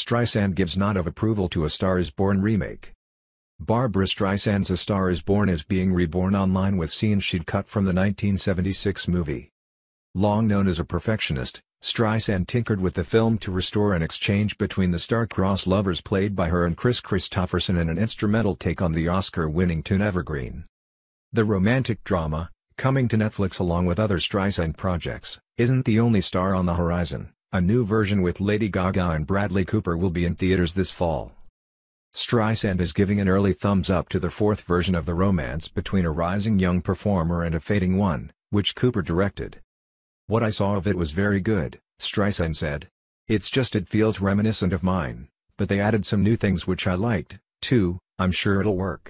Streisand gives nod of approval to A Star Is Born remake. Barbra Streisand's A Star Is Born is being reborn online with scenes she'd cut from the 1976 movie. Long known as a perfectionist, Streisand tinkered with the film to restore an exchange between the star-crossed lovers played by her and Kris Kristofferson in an instrumental take on the Oscar-winning tune Evergreen. The romantic drama, coming to Netflix along with other Streisand projects, isn't the only star on the horizon. A new version with Lady Gaga and Bradley Cooper will be in theaters this fall. Streisand is giving an early thumbs-up to the fourth version of the romance between a rising young performer and a fading one, which Cooper directed. "What I saw of it was very good," Streisand said. It feels reminiscent of mine, but they added some new things which I liked, too. I'm sure it'll work."